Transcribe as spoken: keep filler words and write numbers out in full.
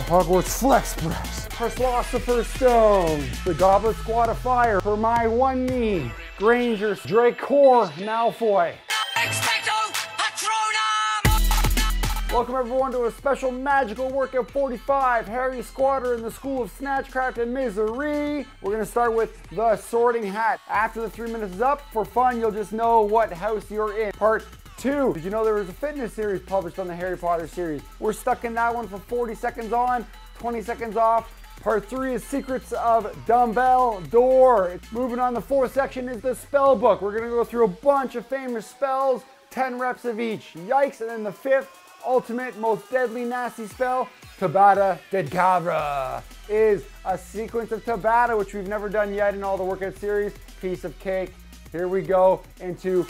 the Hogwarts Flex Press, Presslosophers Stone, the Goblet Squat of Fire, Hermioneknee Granger, DraCORE Malfoy. Welcome everyone to a special magical workout forty-five, Harry Squatter in the School of Snatchcraft and Misery. We're gonna start with the sorting hat. After the three minutes is up, for fun, you'll just know what house you're in. Part two, did you know there was a fitness series published on the Harry Potter series? We're stuck in that one for forty seconds on, twenty seconds off. Part three is Secrets of Dumbbelldore. It's moving on, the fourth section is the spell book. We're gonna go through a bunch of famous spells, ten reps of each. Yikes, and then the fifth, ultimate, most deadly, nasty spell, Tabata Dedkavra, is a sequence of Tabata, which we've never done yet in all the workout series. Piece of cake. Here we go into